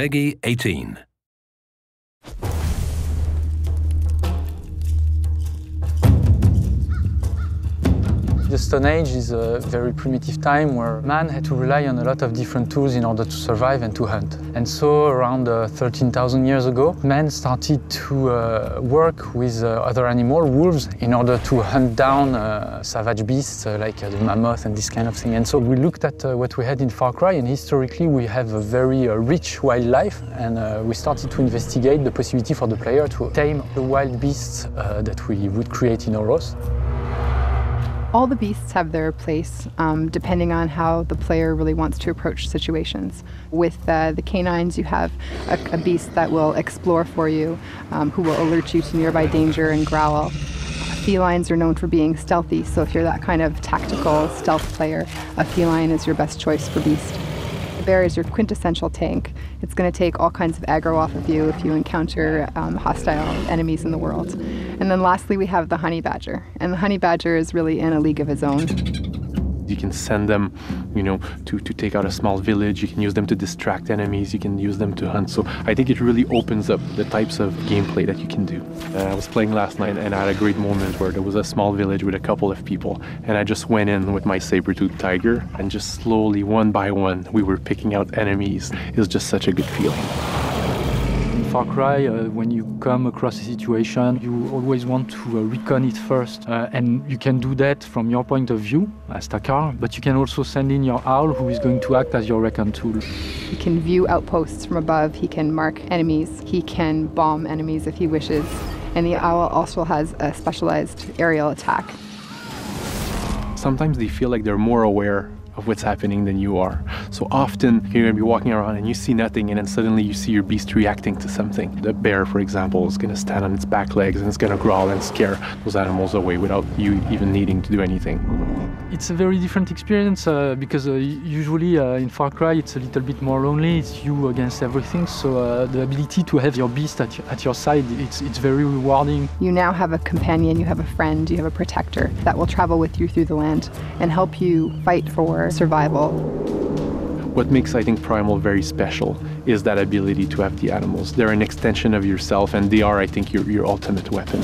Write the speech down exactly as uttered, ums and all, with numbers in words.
P E G I eighteen. The Stone Age is a very primitive time where man had to rely on a lot of different tools in order to survive and to hunt. And so around uh, thirteen thousand years ago, man started to uh, work with uh, other animals, wolves, in order to hunt down uh, savage beasts uh, like uh, the mammoth and this kind of thing. And so we looked at uh, what we had in Far Cry, and historically we have a very uh, rich wildlife, and uh, we started to investigate the possibility for the player to tame the wild beasts uh, that we would create in Oros. All the beasts have their place, um, depending on how the player really wants to approach situations. With uh, the canines, you have a, a beast that will explore for you, um, who will alert you to nearby danger and growl. Felines are known for being stealthy, so if you're that kind of tactical stealth player, a feline is your best choice for beast. The bear is your quintessential tank. It's going to take all kinds of aggro off of you if you encounter um, hostile enemies in the world. And then lastly, we have the honey badger. And the honey badger is really in a league of his own. You can send them, you know, to, to take out a small village. You can use them to distract enemies. You can use them to hunt. So I think it really opens up the types of gameplay that you can do. Uh, I was playing last night and I had a great moment where there was a small village with a couple of people, and I just went in with my saber-toothed tiger and just slowly, one by one, we were picking out enemies. It was just such a good feeling. Far Cry, uh, when you come across a situation, you always want to uh, recon it first. Uh, and you can do that from your point of view, as Takkar, but you can also send in your owl, who is going to act as your recon tool. He can view outposts from above, he can mark enemies, he can bomb enemies if he wishes. And the owl also has a specialized aerial attack. Sometimes they feel like they're more aware of what's happening than you are. So often you're gonna be walking around and you see nothing, and then suddenly you see your beast reacting to something. The bear, for example, is gonna stand on its back legs and it's gonna growl and scare those animals away without you even needing to do anything. It's a very different experience uh, because uh, usually uh, in Far Cry it's a little bit more lonely. It's you against everything. So uh, the ability to have your beast at, at your side, it's, it's very rewarding. You now have a companion, you have a friend, you have a protector that will travel with you through the land and help you fight for survival. What makes, I think, Primal very special is that ability to have the animals. They're an extension of yourself, and they are, I think, your, your ultimate weapon.